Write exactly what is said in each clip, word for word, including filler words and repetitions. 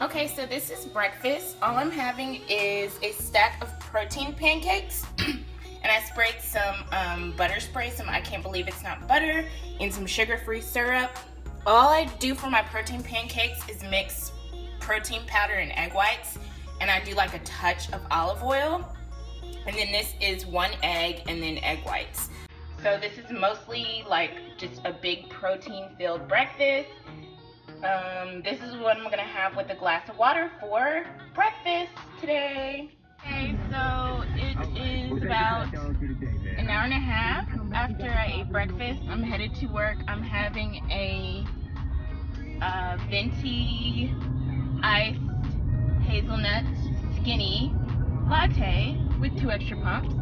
Okay, so this is breakfast. All I'm having is a stack of protein pancakes. And I sprayed some um, butter spray, some I Can't Believe It's Not Butter, and some sugar-free syrup. All I do for my protein pancakes is mix protein powder and egg whites, and I do like a touch of olive oil. And then this is one egg and then egg whites. So this is mostly like just a big protein-filled breakfast. Um, this is what I'm gonna have with a glass of water for breakfast today. Okay, so it is about an hour and a half after I ate breakfast. I'm headed to work. I'm having a uh, venti iced hazelnut skinny latte with two extra pumps,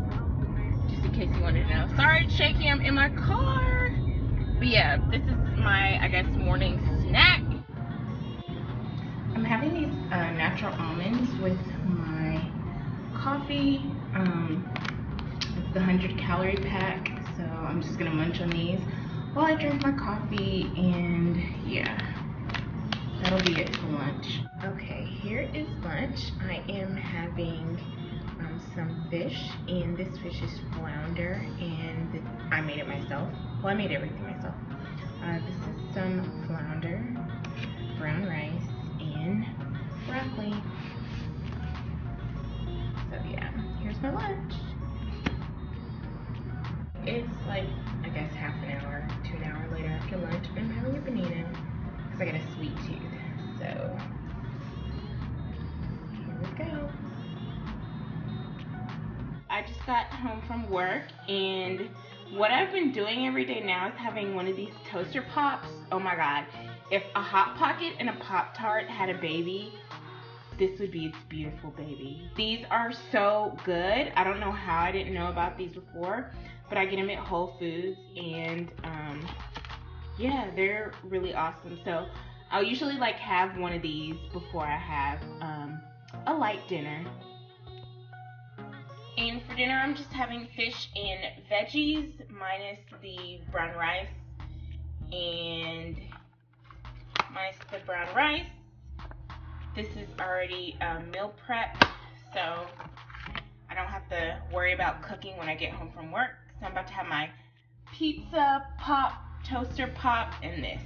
just in case you wanted to know. Sorry, it's shaky, I'm in my car. But yeah, this is my, I guess, morning snack. I'm having these uh, natural almonds with my coffee. Um, it's the one hundred calorie pack, so I'm just gonna munch on these while I drink my coffee, and yeah, that'll be it for lunch. Okay, here is lunch. I am having um, some fish, and this fish is flounder, and the, I made it myself. Well, I made everything myself. Uh, this is some flounder, brown rice, and broccoli. So yeah, here's my lunch. It's like, I guess, half an hour to an hour later after lunch, but I'm having a banana because I got a sweet tooth. So here we go. I just got home from work, and what I've been doing every day now is having one of these toaster pops. Oh my god. If a Hot Pocket and a Pop-Tart had a baby, this would be its beautiful baby. These are so good. I don't know how I didn't know about these before, but I get them at Whole Foods, and um, yeah, they're really awesome. So I'll usually like have one of these before I have um, a light dinner. And for dinner, I'm just having fish and veggies, minus the brown rice, and minus the brown rice. This is already um, meal prep, so I don't have to worry about cooking when I get home from work. So I'm about to have my pizza pop, toaster pop, and this.